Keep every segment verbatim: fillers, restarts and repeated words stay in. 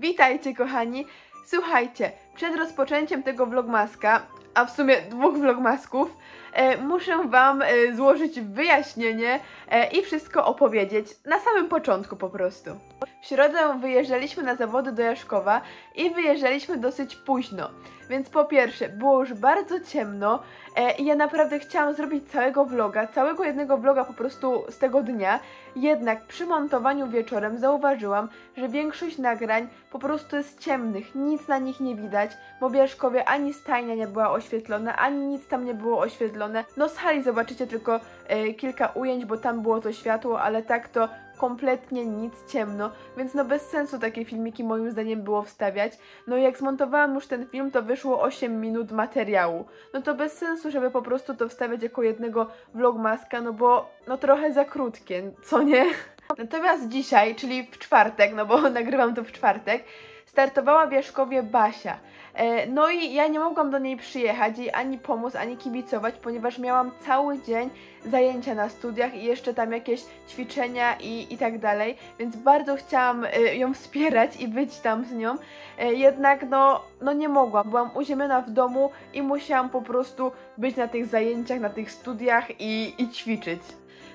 Witajcie kochani, słuchajcie, przed rozpoczęciem tego vlogmaska, a w sumie dwóch vlogmasków, e, muszę wam e, złożyć wyjaśnienie e, i wszystko opowiedzieć na samym początku po prostu. W środę wyjeżdżaliśmy na zawody do Jaszkowa i wyjeżdżaliśmy dosyć późno, więc po pierwsze było już bardzo ciemno e, i ja naprawdę chciałam zrobić całego vloga, całego jednego vloga po prostu z tego dnia, jednak przy montowaniu wieczorem zauważyłam, że większość nagrań po prostu jest ciemnych, nic na nich nie widać, bo w Jaszkowie ani stajnia nie była oświetlona, ani nic tam nie było oświetlone. No z hali zobaczycie tylko e, kilka ujęć, bo tam było to światło, ale tak to kompletnie nic, ciemno, więc no bez sensu takie filmiki moim zdaniem było wstawiać. No i jak zmontowałam już ten film, to wyszło osiem minut materiału. No to bez sensu, żeby po prostu to wstawiać jako jednego vlogmaska, no bo no trochę za krótkie, co nie? Natomiast dzisiaj, czyli w czwartek, no bo nagrywam to w czwartek, startowała w Jaszkowie Basia. No i ja nie mogłam do niej przyjechać, jej ani pomóc, ani kibicować, ponieważ miałam cały dzień zajęcia na studiach i jeszcze tam jakieś ćwiczenia i, i tak dalej, więc bardzo chciałam ją wspierać i być tam z nią, jednak no, no nie mogłam, byłam uziemiona w domu i musiałam po prostu być na tych zajęciach, na tych studiach i, i ćwiczyć.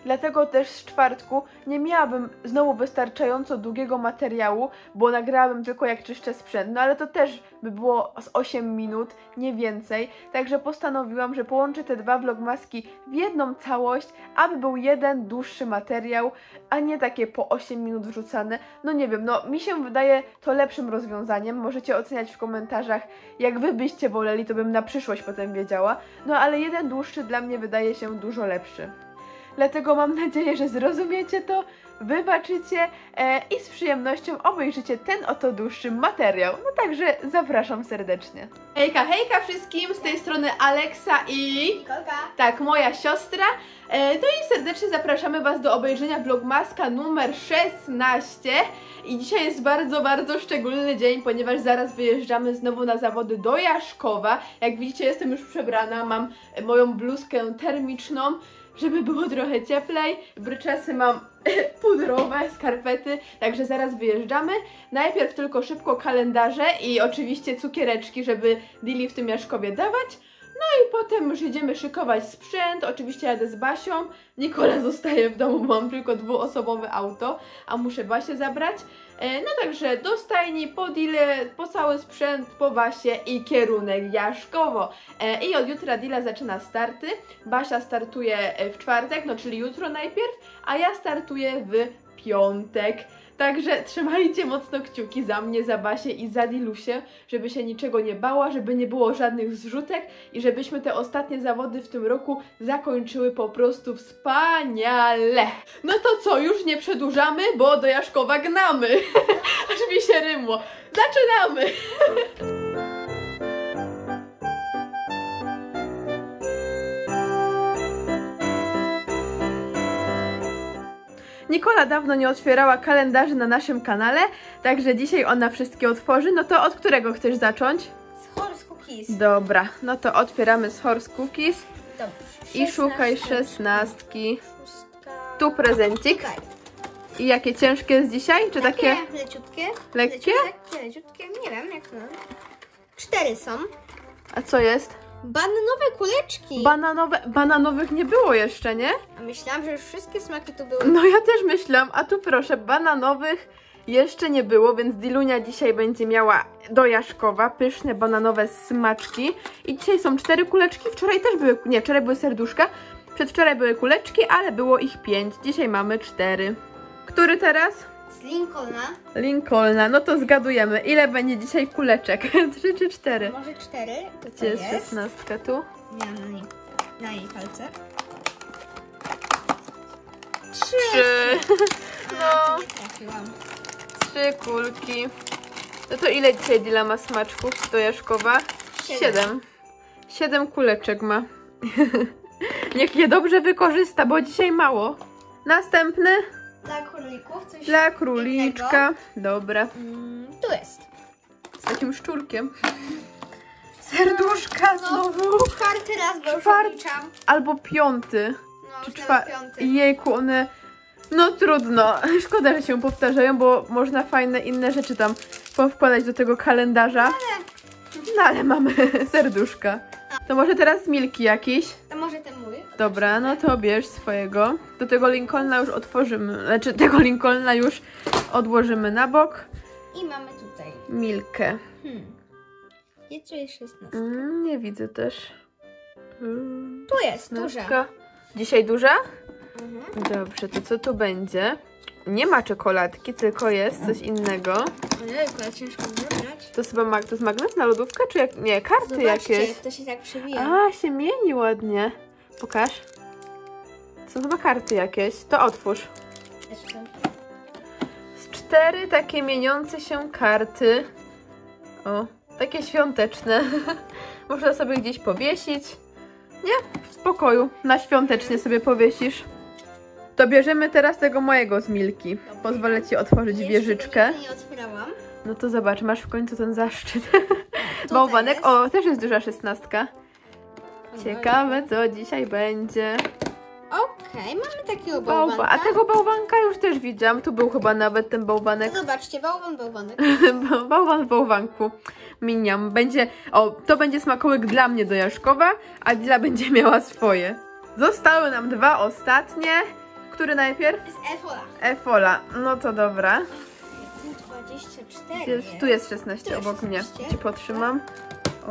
Dlatego też z czwartku nie miałabym znowu wystarczająco długiego materiału, bo nagrałabym tylko jak czyszczę sprzęt, no ale to też by było z osiem minut, nie więcej. Także postanowiłam, że połączę te dwa vlogmaski w jedną całość, aby był jeden dłuższy materiał, a nie takie po osiem minut wrzucane. No nie wiem, no mi się wydaje to lepszym rozwiązaniem. Możecie oceniać w komentarzach, jak wy byście woleli, to bym na przyszłość potem wiedziała. No ale jeden dłuższy dla mnie wydaje się dużo lepszy. Dlatego mam nadzieję, że zrozumiecie to, wybaczycie e, i z przyjemnością obejrzycie ten oto dłuższy materiał. No także zapraszam serdecznie. Hejka, hejka wszystkim, z tej strony Aleksa i... Nikolka. Tak, moja siostra. E, no i serdecznie zapraszamy was do obejrzenia vlogmaska numer szesnaście. I dzisiaj jest bardzo, bardzo szczególny dzień, ponieważ zaraz wyjeżdżamy znowu na zawody do Jaszkowa. Jak widzicie, jestem już przebrana, mam moją bluzkę termiczną, żeby było trochę cieplej, bryczasy mam pudrowe, skarpety, także zaraz wyjeżdżamy. Najpierw tylko szybko kalendarze i oczywiście cukiereczki, żeby Dili w tym Jaszkowie dawać. No i potem już jedziemy szykować sprzęt, oczywiście jadę z Basią, Nikola zostaje w domu, bo mam tylko dwuosobowe auto, a muszę Basię zabrać. No także do stajni, po Dilę, po cały sprzęt, po Basię i kierunek Jaszkowo. I od jutra Dila zaczyna starty, Basia startuje w czwartek, no czyli jutro najpierw, a ja startuję w piątek. Także trzymajcie mocno kciuki za mnie, za Basię i za Dilusię, żeby się niczego nie bała, żeby nie było żadnych zrzutek i żebyśmy te ostatnie zawody w tym roku zakończyły po prostu wspaniale. No to co, już nie przedłużamy, bo do Jaszkowa gnamy. Aż mi się rymło. Zaczynamy! Nikola dawno nie otwierała kalendarzy na naszym kanale, także dzisiaj ona wszystkie otworzy. No to od którego chcesz zacząć? Z Horse Cookies. Dobra, no to otwieramy z Horse Cookies. Dobrze. I szukaj szesnastki. Tu prezencik. Tutaj. I jakie ciężkie jest dzisiaj? Czy takie? Takie leciutkie. Lekkie? Lekkie, leciutkie, nie wiem jak to. Cztery są. A co jest? Bananowe kuleczki! Bananowe, bananowych nie było jeszcze, nie? A myślałam, że już wszystkie smaki tu były. No ja też myślałam, a tu proszę, bananowych jeszcze nie było, więc Dilunia dzisiaj będzie miała do Jaszkowa pyszne bananowe smaczki. I dzisiaj są cztery kuleczki, wczoraj też były, nie, wczoraj były serduszka, przedwczoraj były kuleczki, ale było ich pięć, dzisiaj mamy cztery. Który teraz? Z Lincolna. Lincolna, no to zgadujemy. Ile będzie dzisiaj kuleczek? Trzy czy cztery? Może cztery. To gdzie jest szesnastka? Tu? Miałam na niej, na jej palce. Trzy! Trzy. No. Trzy kulki. No to ile dzisiaj Dila ma smaczków do Jaszkowa? Siedem. Siedem. Siedem kuleczek ma. Niech je dobrze wykorzysta, bo dzisiaj mało. Następny? Dla królików, coś dla króliczka, innego. Dobra. Mm, tu jest. Z takim szczurkiem. Serduszka no, znowu. Czwarty raz, bo Czwart... już liczam. Albo piąty. No, czy czwa... piąty. Jejku, one... No trudno. Szkoda, że się powtarzają, bo można fajne inne rzeczy tam powkładać do tego kalendarza. No ale mamy serduszka. To może teraz Milki jakiś? To może ten mój? Dobra, no to bierz swojego. Do tego Lincolna już otworzymy, znaczy tego Lincolna już odłożymy na bok. I mamy tutaj Milkę. Hmm. Nie czuję szesnastki. Mm, nie widzę też. Mm, tu jest szesnastka. Duża. Dzisiaj duża? Mhm. Dobrze, to co tu będzie? Nie ma czekoladki, tylko jest coś innego. Ojejku, ale ciężko wybrać. To chyba mag, to jest magnetna lodówka, czy jak, nie, karty. Zobaczcie, jakieś. To się tak przewija. A, się mieni ładnie. Pokaż. To są chyba karty jakieś. To otwórz. Z cztery takie mieniące się karty. O, takie świąteczne. Można sobie gdzieś powiesić. Nie, w pokoju. Na świątecznie sobie powiesisz. To bierzemy teraz tego mojego z Milki. Pozwolę ci otworzyć wieżyczkę. Nie otwierałam. No to zobacz, masz w końcu ten zaszczyt. Bałwanek. O, też jest duża szesnastka. Ciekawe, co dzisiaj będzie. Okej, mamy takiego bałwanka. A tego bałwanka już też widziałam. Tu był chyba nawet ten bałwanek. Zobaczcie, bałwan, bałwanek. Bałwan w bałwanku. Miniam. Będzie. O, to będzie smakołyk dla mnie do Jaszkowa, a Dila będzie miała swoje. Zostały nam dwa ostatnie. Który najpierw? Jest EFOLA. EFOLA, no to dobra. dwadzieścia cztery. Jest, tu jest szesnaście, tu obok szesnaście. Mnie. Ci potrzymam.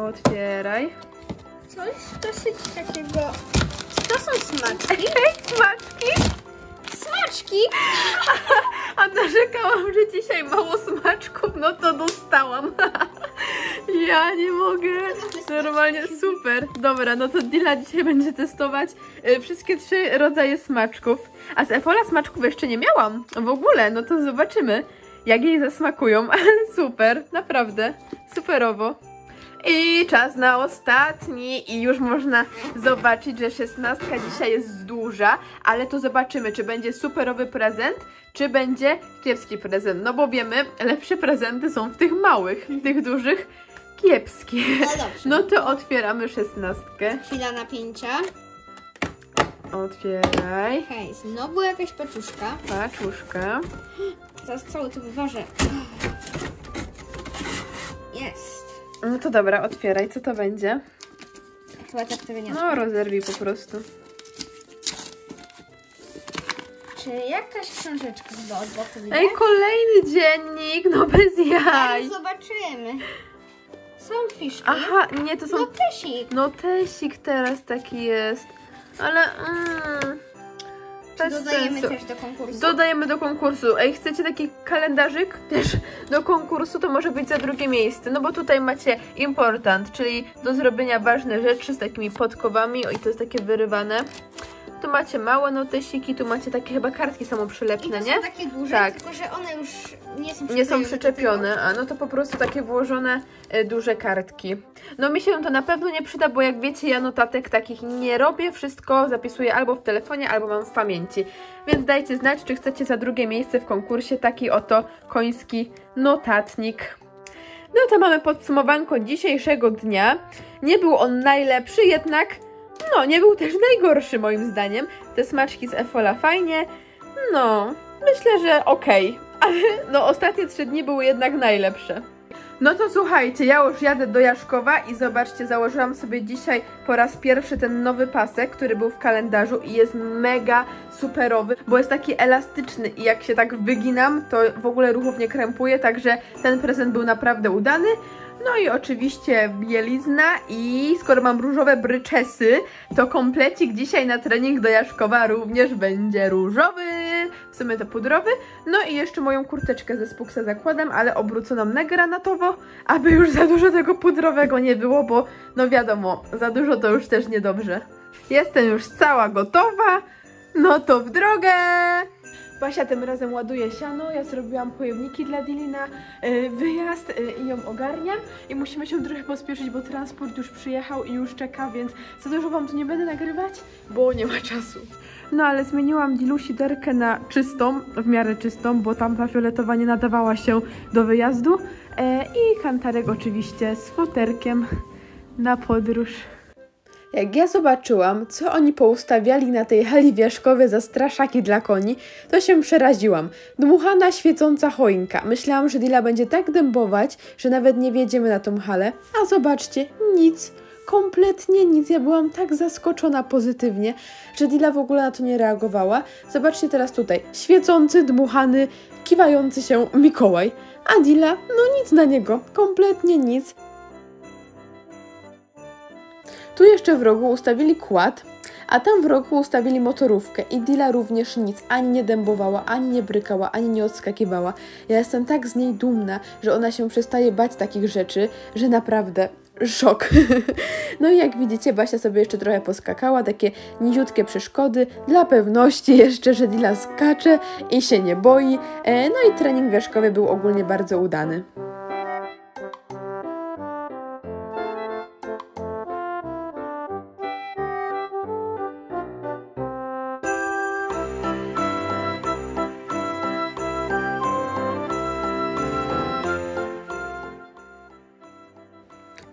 Otwieraj. Coś dosyć takiego... To są smaczki. Smaczki? Smaczki? A narzekałam, że dzisiaj mało smaczków, no to dostałam. Ja nie mogę. Normalnie super. Dobra, no to Dila dzisiaj będzie testować wszystkie trzy rodzaje smaczków. A z EFOLA smaczków jeszcze nie miałam w ogóle, no to zobaczymy, jak jej zasmakują. Super, naprawdę, superowo. I czas na ostatni i już można zobaczyć, że szesnastka dzisiaj jest duża, ale to zobaczymy, czy będzie superowy prezent, czy będzie kiepski prezent. No bo wiemy, lepsze prezenty są w tych małych, w tych dużych kiepskie. No dobrze. No to otwieramy szesnastkę. Chwila napięcia. Otwieraj. Hej, znowu jakaś paczuszka. Paczuszka. Zaraz cały to wyważę. Jest. No to dobra, otwieraj. Co to będzie? Chyba tak to wyniosło. No, rozerwij po prostu. Czy jakaś książeczka chyba od boku widać? Ej, kolejny dziennik, no bez jaj. No, zobaczymy. Są fiszki. Aha, nie, to są... No tesik. No tesik teraz taki jest. Ale... Mm, czy dodajemy sensu. Też do konkursu? Dodajemy do konkursu. Ej, chcecie taki kalendarzyk też do konkursu, to może być za drugie miejsce. No bo tutaj macie important, czyli do zrobienia ważne rzeczy z takimi podkowami. Oj, to jest takie wyrywane. Tu macie małe notesiki, tu macie takie chyba kartki samoprzylepne, nie? Są takie duże, tak. Tylko że one już nie są, nie są przyczepione. A no to po prostu takie włożone y, duże kartki. No mi się to na pewno nie przyda, bo jak wiecie, ja notatek takich nie robię. Wszystko zapisuję albo w telefonie, albo mam w pamięci. Więc dajcie znać, czy chcecie za drugie miejsce w konkursie taki oto koński notatnik. No to mamy podsumowanko dzisiejszego dnia. Nie był on najlepszy, jednak... No, nie był też najgorszy moim zdaniem. Te smaczki z EFOLA fajnie. No, myślę, że okej. Okay. Ale no, ostatnie trzy dni były jednak najlepsze. No to słuchajcie, ja już jadę do Jaszkowa i zobaczcie, założyłam sobie dzisiaj po raz pierwszy ten nowy pasek, który był w kalendarzu i jest mega superowy, bo jest taki elastyczny i jak się tak wyginam, to w ogóle ruchów nie krępuje, także ten prezent był naprawdę udany. No i oczywiście bielizna i skoro mam różowe bryczesy, to komplecik dzisiaj na trening do Jaszkowa również będzie różowy, w sumie to pudrowy. No i jeszcze moją kurteczkę ze Spuxa zakładam, ale obróconą na granatowo, aby już za dużo tego pudrowego nie było, bo no wiadomo, za dużo to już też niedobrze. Jestem już cała gotowa, no to w drogę! Basia tym razem ładuje siano, ja zrobiłam pojewniki dla Dili na y, wyjazd y, i ją ogarniam i musimy się trochę pospieszyć, bo transport już przyjechał i już czeka, więc za dużo wam tu nie będę nagrywać, bo nie ma czasu. No ale zmieniłam Dilusi derkę na czystą, w miarę czystą, bo tamta fioletowa nie nadawała się do wyjazdu e, i kantarek oczywiście z futerkiem na podróż. Jak ja zobaczyłam, co oni poustawiali na tej hali wierzchowej za straszaki dla koni, to się przeraziłam. Dmuchana, świecąca choinka. Myślałam, że Dila będzie tak dębować, że nawet nie wjedziemy na tą halę. A zobaczcie, nic. Kompletnie nic. Ja byłam tak zaskoczona pozytywnie, że Dila w ogóle na to nie reagowała. Zobaczcie teraz tutaj. Świecący, dmuchany, kiwający się Mikołaj. A Dila, no nic na niego. Kompletnie nic. Tu jeszcze w rogu ustawili kład, a tam w rogu ustawili motorówkę i Dila również nic, ani nie dębowała, ani nie brykała, ani nie odskakiwała. Ja jestem tak z niej dumna, że ona się przestaje bać takich rzeczy, że naprawdę szok. No i jak widzicie, Basia sobie jeszcze trochę poskakała, takie niziutkie przeszkody, dla pewności jeszcze, że Dila skacze i się nie boi. No i trening wierzchowy był ogólnie bardzo udany.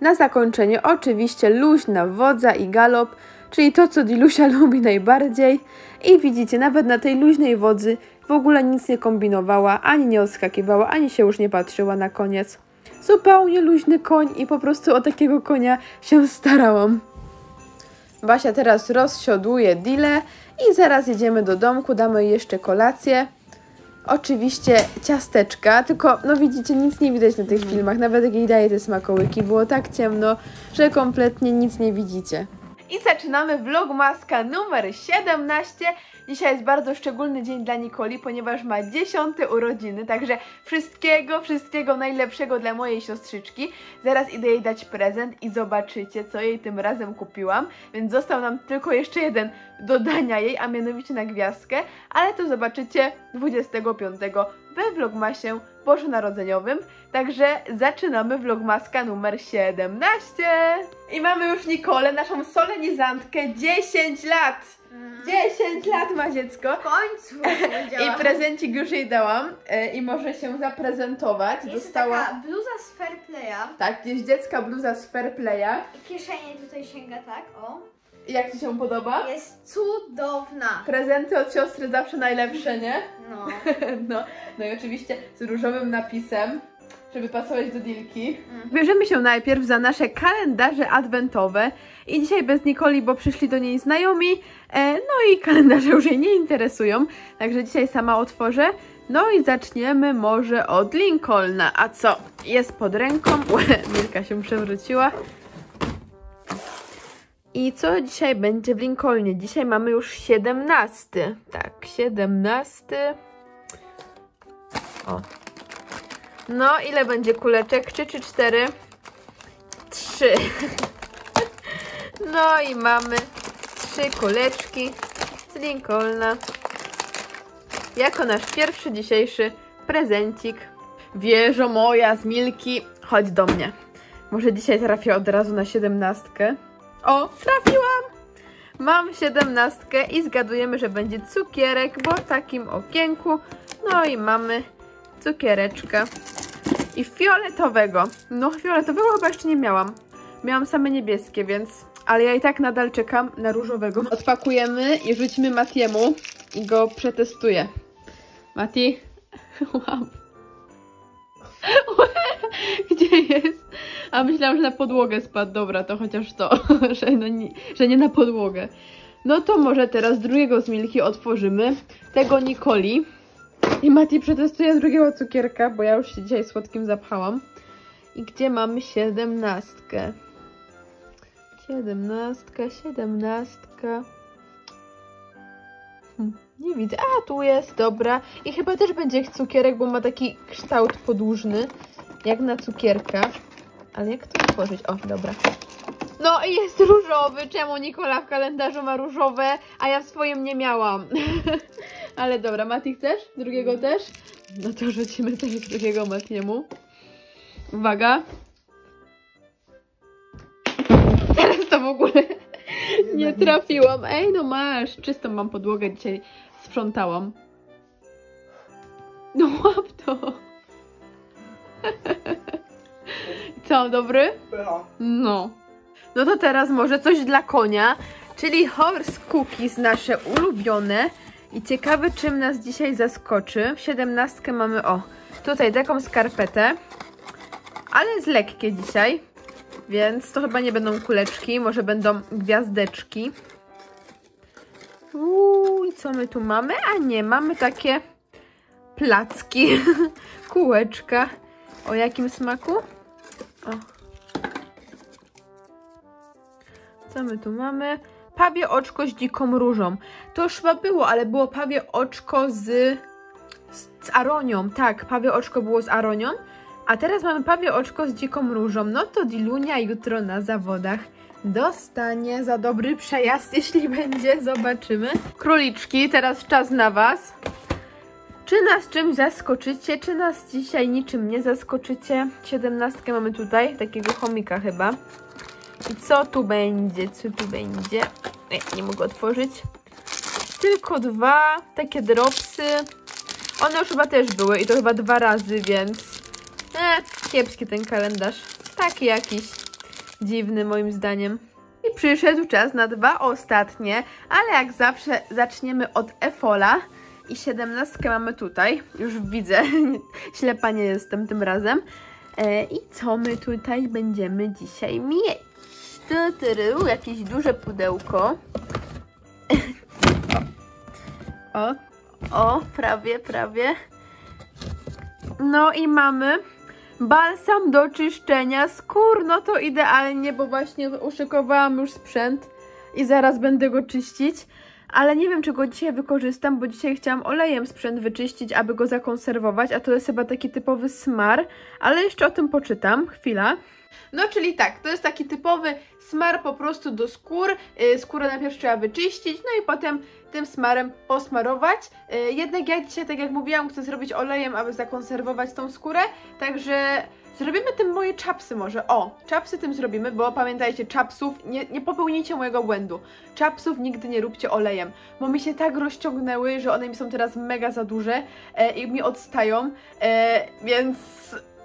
Na zakończenie oczywiście luźna wodza i galop, czyli to, co Dilusia lubi najbardziej. I widzicie, nawet na tej luźnej wodzy w ogóle nic nie kombinowała, ani nie odskakiwała, ani się już nie patrzyła na koniec. Zupełnie luźny koń i po prostu o takiego konia się starałam. Basia teraz rozsiodłuje Dilę i zaraz jedziemy do domku, damy jej jeszcze kolację. Oczywiście ciasteczka, tylko no widzicie, nic nie widać na tych filmach, nawet jak jej daję te smakołyki, było tak ciemno, że kompletnie nic nie widzicie. I zaczynamy vlogmaska numer siedemnaście. Dzisiaj jest bardzo szczególny dzień dla Nikoli, ponieważ ma dziesiąte urodziny, także wszystkiego, wszystkiego najlepszego dla mojej siostrzyczki. Zaraz idę jej dać prezent i zobaczycie, co jej tym razem kupiłam, więc został nam tylko jeszcze jeden do dania jej, a mianowicie na gwiazdkę, ale to zobaczycie dwudziestego piątego we vlogmasie bożonarodzeniowym. Także zaczynamy vlogmaska numer siedemnaście. I mamy już Nikolę, naszą solenizantkę, dziesięć lat! dziesięć lat ma dziecko. W końcu! I prezencik już jej dałam e, i może się zaprezentować. Jest dostała taka bluza z Fair Playa. Tak, jest dziecka bluza z Fair Playa. I kieszenie tutaj sięga tak, o. Jak Ci się podoba? Jest cudowna. Prezenty od siostry zawsze najlepsze, nie? No. no, no i oczywiście z różowym napisem, żeby pasować do Dilki. Mhm. Bierzemy się najpierw za nasze kalendarze adwentowe i dzisiaj bez Nikoli, bo przyszli do niej znajomi, e, no i kalendarze już jej nie interesują, także dzisiaj sama otworzę. No i zaczniemy może od Lincolna, a co jest pod ręką? Milka się przewróciła. I co dzisiaj będzie w Lincolnie? Dzisiaj mamy już siedemnasty, tak, siedemnasty. O. No, ile będzie kuleczek? Trzy czy cztery? Trzy. No i mamy trzy kuleczki z Lincolna. Jako nasz pierwszy dzisiejszy prezencik. Wieżo moja z Milki, chodź do mnie. Może dzisiaj trafię od razu na siedemnastkę. O, trafiłam! Mam siedemnastkę i zgadujemy, że będzie cukierek, bo w takim okienku. No i mamy cukiereczka. I fioletowego. No fioletowego chyba jeszcze nie miałam. Miałam same niebieskie, więc... Ale ja i tak nadal czekam na różowego. Odpakujemy i rzucimy Matiemu i go przetestuję. Mati? Wow. Gdzie jest? A myślałam, że na podłogę spadł. Dobra, to chociaż to, że, no nie, że nie na podłogę. No to może teraz drugiego z Milki otworzymy. Tego Nikoli. I Mati przetestuje drugiego cukierka, bo ja już się dzisiaj słodkim zapchałam. I gdzie mamy siedemnastkę? Siedemnastka, siedemnastka. Hm, nie widzę. A, tu jest, dobra. I chyba też będzie cukierek, bo ma taki kształt podłużny, jak na cukierka. Ale jak to otworzyć? O, dobra. No i jest różowy. Czemu Nikola w kalendarzu ma różowe, a ja w swoim nie miałam? Ale dobra, Mati chcesz? Drugiego też? No to rzucimy też drugiego Matiemu. Uwaga. Teraz to w ogóle nie trafiłam. Ej, no masz. Czystą mam podłogę dzisiaj. Sprzątałam. No łap to. Co, dobry? No. no to teraz może coś dla konia, czyli Horse Cookies, nasze ulubione. I ciekawe, czym nas dzisiaj zaskoczy. Siedemnastkę mamy, o, tutaj taką skarpetę, ale jest lekkie dzisiaj, więc to chyba nie będą kuleczki, może będą gwiazdeczki. Uuu, i co my tu mamy? A nie, mamy takie placki, kółeczka. O jakim smaku? O. Co my tu mamy? Pawie oczko z dziką różą. To już chyba było, ale było pawie oczko z, z, z aronią. Tak, pawie oczko było z aronią. A teraz mamy pawie oczko z dziką różą. No to Dilunia jutro na zawodach dostanie za dobry przejazd, jeśli będzie, zobaczymy. Króliczki, teraz czas na was. Czy nas czymś zaskoczycie, czy nas dzisiaj niczym nie zaskoczycie? Siedemnastkę mamy tutaj, takiego chomika chyba. I co tu będzie, co tu będzie? Nie, nie mogę otworzyć. Tylko dwa takie dropsy. One już chyba też były i to chyba dwa razy, więc... Eee, kiepski ten kalendarz. Taki jakiś dziwny moim zdaniem. I przyszedł czas na dwa ostatnie, ale jak zawsze zaczniemy od EFOLA. I siedemnastkę mamy tutaj. Już widzę, ślepa nie jestem tym razem. Eee, I co my tutaj będziemy dzisiaj mieć? Jakieś duże pudełko. O, o, prawie, prawie. No i mamy balsam do czyszczenia skór. No to idealnie, bo właśnie uszykowałam już sprzęt i zaraz będę go czyścić. Ale nie wiem, czy go dzisiaj wykorzystam, bo dzisiaj chciałam olejem sprzęt wyczyścić, aby go zakonserwować. A to jest chyba taki typowy smar, ale jeszcze o tym poczytam. Chwila. No czyli tak, to jest taki typowy smar po prostu do skór. Skórę najpierw trzeba wyczyścić, no i potem tym smarem posmarować. Jednak ja dzisiaj, tak jak mówiłam, chcę zrobić olejem, aby zakonserwować tą skórę. Także zrobimy tym moje czapsy może. O, czapsy tym zrobimy, bo pamiętajcie, czapsów, nie, nie popełnijcie mojego błędu. Czapsów nigdy nie róbcie olejem, bo mi się tak rozciągnęły, że one mi są teraz mega za duże e, i mi odstają, e, więc...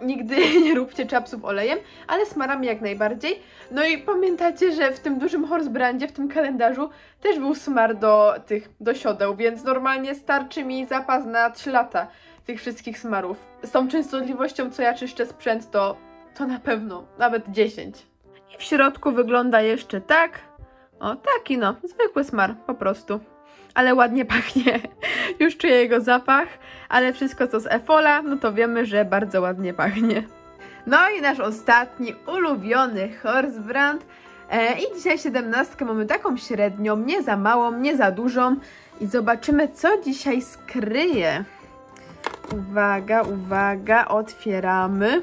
Nigdy nie róbcie czapsów olejem, ale smarami jak najbardziej. No i pamiętacie, że w tym dużym Horse Brandzie, w tym kalendarzu też był smar do tych, do siodeł, więc normalnie starczy mi zapas na trzy lata tych wszystkich smarów. Z tą częstotliwością, co ja czyszczę sprzęt, to, to na pewno, nawet dziesięć. I w środku wygląda jeszcze tak. O, taki no, zwykły smar po prostu. Ale ładnie pachnie, już czuję jego zapach, ale wszystko co z EFOLA, no to wiemy, że bardzo ładnie pachnie. No i nasz ostatni ulubiony Horse Brand. E, I dzisiaj siedemnastkę mamy taką średnią, nie za małą, nie za dużą. I zobaczymy, co dzisiaj skryje. Uwaga, uwaga, otwieramy.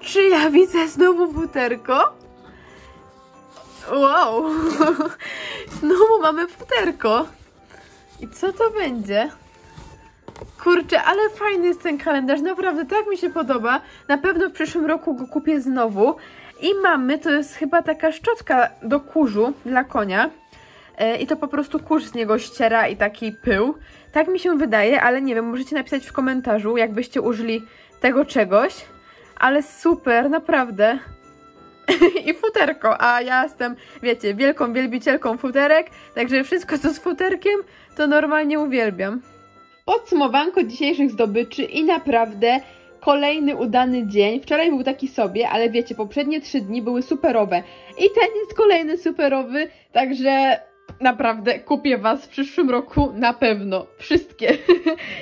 Czy ja widzę znowu futerko? Wow, znowu mamy futerko. I co to będzie? Kurczę, ale fajny jest ten kalendarz, naprawdę tak mi się podoba. Na pewno w przyszłym roku go kupię znowu. I mamy, to jest chyba taka szczotka do kurzu dla konia. I to po prostu kurz z niego ściera i taki pył. Tak mi się wydaje, ale nie wiem, możecie napisać w komentarzu, jakbyście użyli tego czegoś. Ale super, naprawdę. I futerko, a ja jestem, wiecie, wielką wielbicielką futerek, także wszystko co z futerkiem to normalnie uwielbiam. Podsumowanko dzisiejszych zdobyczy i naprawdę kolejny udany dzień. Wczoraj był taki sobie, ale wiecie, poprzednie trzy dni były superowe i ten jest kolejny superowy, także naprawdę kupię was w przyszłym roku na pewno, wszystkie.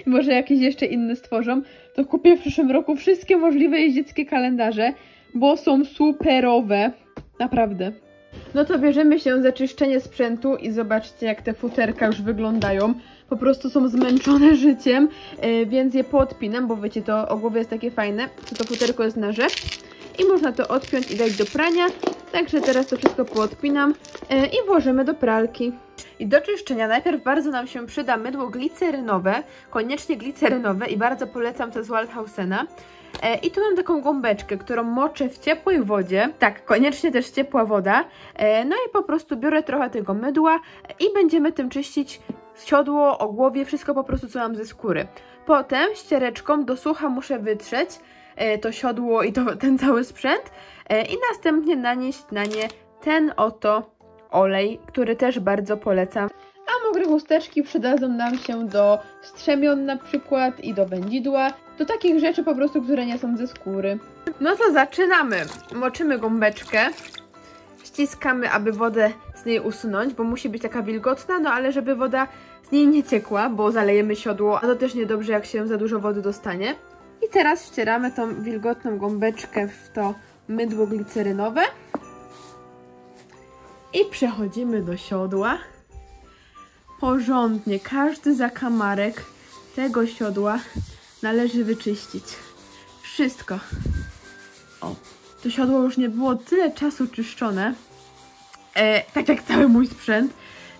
Może jakieś jeszcze inne stworzą, to kupię w przyszłym roku wszystkie możliwe jeździeckie kalendarze, bo są superowe, naprawdę. No to bierzemy się za czyszczenie sprzętu i zobaczcie, jak te futerka już wyglądają. Po prostu są zmęczone życiem, yy, więc je podpinam, bo wiecie, to ogłowie jest takie fajne, że to futerko jest na rzecz i można to odpiąć i dać do prania. Także teraz to wszystko poodpinam yy, i włożymy do pralki. I do czyszczenia najpierw bardzo nam się przyda mydło glicerynowe, koniecznie glicerynowe i bardzo polecam to z Waldhausena. I tu mam taką gąbeczkę, którą moczę w ciepłej wodzie, tak, koniecznie też ciepła woda, no i po prostu biorę trochę tego mydła i będziemy tym czyścić siodło, ogłowie, wszystko po prostu co mam ze skóry. Potem ściereczką do sucha muszę wytrzeć to siodło i to, ten cały sprzęt i następnie nanieść na nie ten oto olej, który też bardzo polecam. A mokre chusteczki przydadzą nam się do strzemion na przykład i do wędzidła, do takich rzeczy po prostu, które nie są ze skóry. No to zaczynamy. Moczymy gąbeczkę, ściskamy, aby wodę z niej usunąć, bo musi być taka wilgotna, no ale żeby woda z niej nie ciekła, bo zalejemy siodło, a to też niedobrze, jak się za dużo wody dostanie. I teraz wcieramy tą wilgotną gąbeczkę w to mydło glicerynowe i przechodzimy do siodła. Porządnie, każdy zakamarek tego siodła należy wyczyścić. Wszystko. O, to siodło już nie było tyle czasu czyszczone, e, tak jak cały mój sprzęt,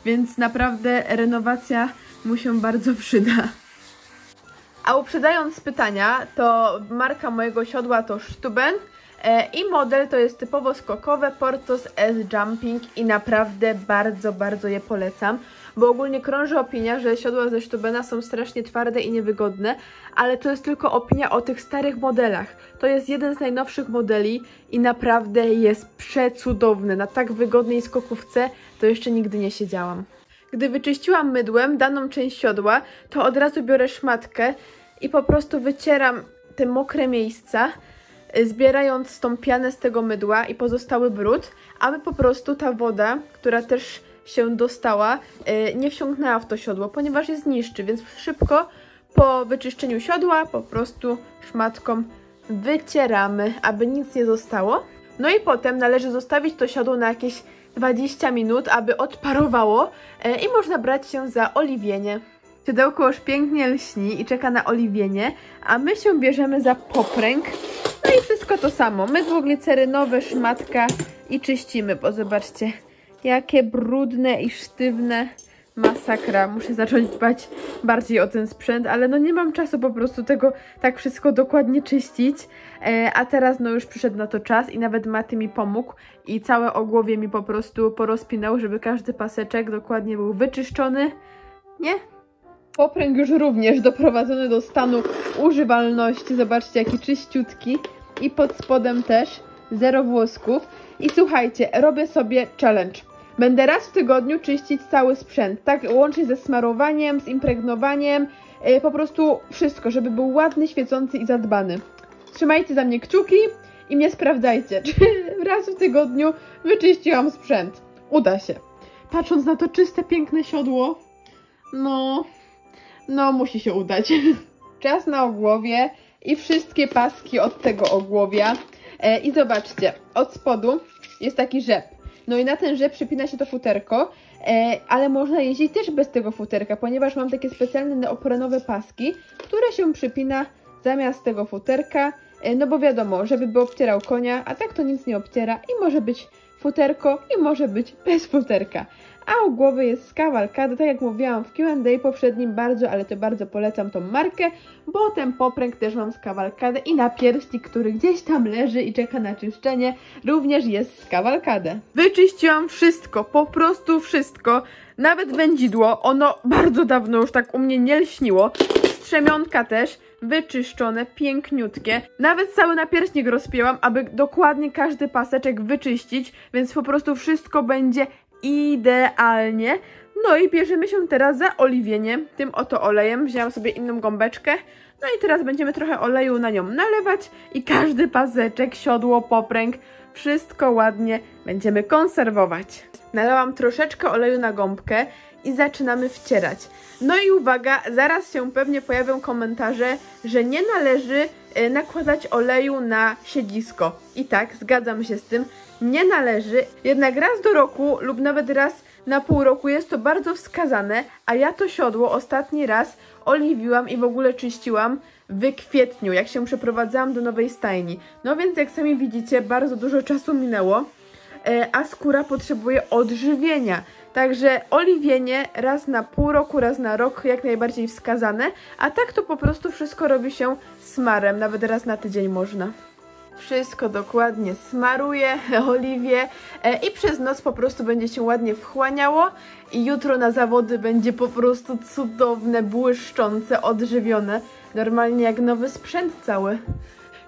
więc naprawdę renowacja mu się bardzo przyda. A uprzedzając pytania, to marka mojego siodła to Stubben e, i model to jest typowo skokowe Portos S Jumping i naprawdę bardzo, bardzo je polecam, bo ogólnie krąży opinia, że siodła ze Stubbena są strasznie twarde i niewygodne, ale to jest tylko opinia o tych starych modelach. To jest jeden z najnowszych modeli i naprawdę jest przecudowny. Na tak wygodnej skokówce to jeszcze nigdy nie siedziałam. Gdy wyczyściłam mydłem daną część siodła, to od razu biorę szmatkę i po prostu wycieram te mokre miejsca, zbierając tą pianę z tego mydła i pozostały brud, aby po prostu ta woda, która też się dostała, nie wsiąknęła w to siodło, ponieważ je zniszczy, więc szybko po wyczyszczeniu siodła po prostu szmatką wycieramy, aby nic nie zostało. No i potem należy zostawić to siodło na jakieś dwadzieścia minut, aby odparowało i można brać się za oliwienie. Siodełko już pięknie lśni i czeka na oliwienie, a my się bierzemy za popręg. No i wszystko to samo, mydło glicerynowe, szmatka i czyścimy, bo zobaczcie, jakie brudne i sztywne, masakra. Muszę zacząć dbać bardziej o ten sprzęt, ale no nie mam czasu po prostu tego tak wszystko dokładnie czyścić. E, a teraz no już przyszedł na to czas i nawet Mati mi pomógł i całe ogłowie mi po prostu porozpinał, żeby każdy paseczek dokładnie był wyczyszczony. Nie? Popręg już również doprowadzony do stanu używalności. Zobaczcie, jaki czyściutki i pod spodem też zero włosków. I słuchajcie, robię sobie challenge. Będę raz w tygodniu czyścić cały sprzęt, tak łącznie ze smarowaniem, z impregnowaniem, yy, po prostu wszystko, żeby był ładny, świecący i zadbany. Trzymajcie za mnie kciuki i mnie sprawdzajcie, czy raz w tygodniu wyczyściłam sprzęt. Uda się. Patrząc na to czyste, piękne siodło, no, no musi się udać. Czas na ogłowie i wszystkie paski od tego ogłowia. E, I zobaczcie, od spodu jest taki rzep. No i na ten rzep przypina się to futerko, e, ale można jeździć też bez tego futerka, ponieważ mam takie specjalne neoprenowe paski, które się przypina zamiast tego futerka, e, no bo wiadomo, żeby by obcierał konia, a tak to nic nie obciera i może być futerko i może być bez futerka. A u głowy jest z Kawalkady, tak jak mówiłam w Q and A poprzednim, bardzo, ale to bardzo polecam tą markę, bo ten popręg też mam z Kawalkady i napierśnik, który gdzieś tam leży i czeka na czyszczenie, również jest z Kawalkady. Wyczyściłam wszystko, po prostu wszystko, nawet wędzidło, ono bardzo dawno już tak u mnie nie lśniło, strzemionka też. Wyczyszczone, piękniutkie. Nawet cały napierśnik rozpięłam, aby dokładnie każdy paseczek wyczyścić, więc po prostu wszystko będzie idealnie. No i bierzemy się teraz za oliwienie tym oto olejem. Wzięłam sobie inną gąbeczkę. No i teraz będziemy trochę oleju na nią nalewać i każdy paseczek, siodło, popręg, wszystko ładnie będziemy konserwować. Nalałam troszeczkę oleju na gąbkę i zaczynamy wcierać. No i uwaga, zaraz się pewnie pojawią komentarze, że nie należy nakładać oleju na siedzisko. I tak, zgadzam się z tym, nie należy. Jednak raz do roku lub nawet raz na pół roku jest to bardzo wskazane, a ja to siodło ostatni raz oliwiłam i w ogóle czyściłam w kwietniu, jak się przeprowadzałam do nowej stajni. No więc jak sami widzicie, bardzo dużo czasu minęło, a skóra potrzebuje odżywienia. Także oliwienie raz na pół roku, raz na rok jak najbardziej wskazane, a tak to po prostu wszystko robi się smarem, nawet raz na tydzień można. Wszystko dokładnie smaruję, oliwię i przez noc po prostu będzie się ładnie wchłaniało i jutro na zawody będzie po prostu cudowne, błyszczące, odżywione, normalnie jak nowy sprzęt cały.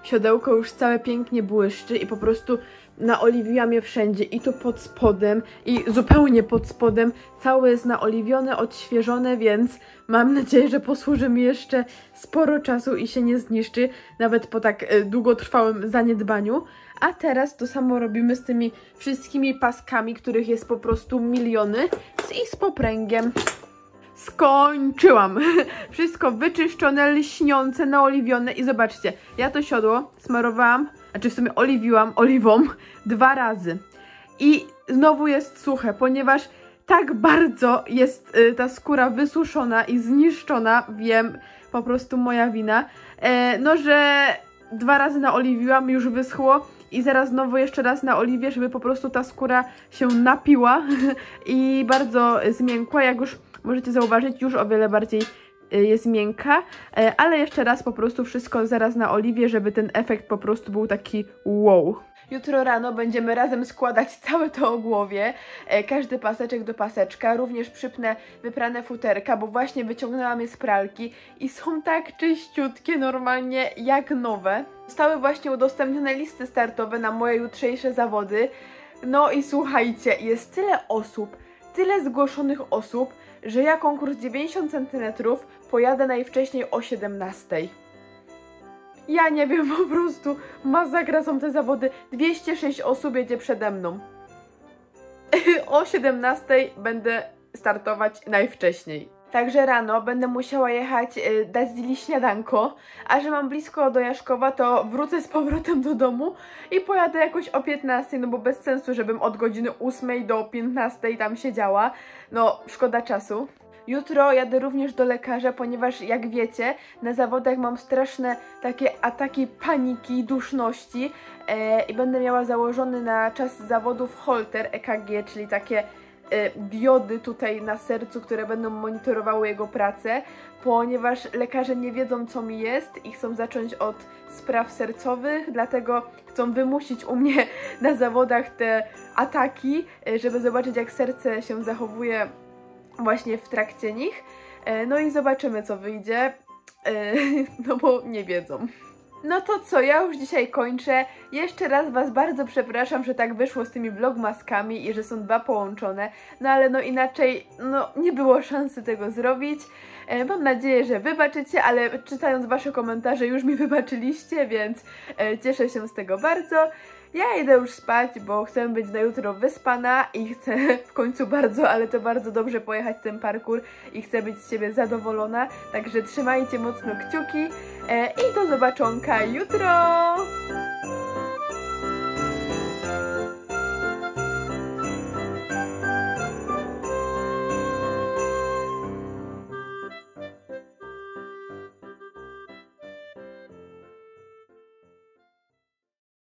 siodełko już całe pięknie błyszczy i po prostu naoliwiłam je wszędzie, i tu pod spodem, i zupełnie pod spodem. Całe jest naoliwione, odświeżone, więc mam nadzieję, że posłuży mi jeszcze sporo czasu i się nie zniszczy, nawet po tak długotrwałym zaniedbaniu. A teraz to samo robimy z tymi wszystkimi paskami, których jest po prostu miliony, i z popręgiem. Skończyłam! Wszystko wyczyszczone, lśniące, naoliwione i zobaczcie, ja to siodło smarowałam, znaczy w sumie oliwiłam oliwą dwa razy i znowu jest suche, ponieważ tak bardzo jest y, ta skóra wysuszona i zniszczona, wiem, po prostu moja wina, e, no że dwa razy naoliwiłam, już wyschło i zaraz znowu jeszcze raz naoliwię, żeby po prostu ta skóra się napiła i bardzo zmiękła, jak już możecie zauważyć, już o wiele bardziej jest miękka, ale jeszcze raz po prostu wszystko zaraz na oliwie, żeby ten efekt po prostu był taki wow. Jutro rano będziemy razem składać całe to ogłowie, każdy paseczek do paseczka, również przypnę wyprane futerka, bo właśnie wyciągnęłam je z pralki i są tak czyściutkie normalnie jak nowe. Zostały właśnie udostępnione listy startowe na moje jutrzejsze zawody, no i słuchajcie, jest tyle osób, tyle zgłoszonych osób, że ja konkurs dziewięćdziesiąt centymetrów pojadę najwcześniej o siedemnastej. Ja nie wiem, po prostu masakra są te zawody. dwieście sześć osób jedzie przede mną. O siedemnastej będę startować najwcześniej. Także rano będę musiała jechać, y, dać Dili śniadanko, a że mam blisko do Jaszkowa, to wrócę z powrotem do domu i pojadę jakoś o piętnastej, no bo bez sensu, żebym od godziny ósmej do piętnastej tam siedziała, no szkoda czasu. Jutro jadę również do lekarza, ponieważ jak wiecie, na zawodach mam straszne takie ataki paniki, duszności e, i będę miała założony na czas zawodów Holter E K G, czyli takie diody tutaj na sercu, które będą monitorowały jego pracę, ponieważ lekarze nie wiedzą, co mi jest i chcą zacząć od spraw sercowych, dlatego chcą wymusić u mnie na zawodach te ataki, żeby zobaczyć, jak serce się zachowuje właśnie w trakcie nich. No i zobaczymy, co wyjdzie, no bo nie wiedzą. No to co, ja już dzisiaj kończę. Jeszcze raz Was bardzo przepraszam, że tak wyszło z tymi vlogmaskami i że są dwa połączone, no ale no inaczej no nie było szansy tego zrobić. E, mam nadzieję, że wybaczycie, ale czytając Wasze komentarze już mi wybaczyliście, więc e, cieszę się z tego bardzo. Ja idę już spać, bo chcę być na jutro wyspana i chcę w końcu bardzo, ale to bardzo dobrze pojechać ten parkour i chcę być z siebie zadowolona, także trzymajcie mocno kciuki. I do zobaczonka jutro!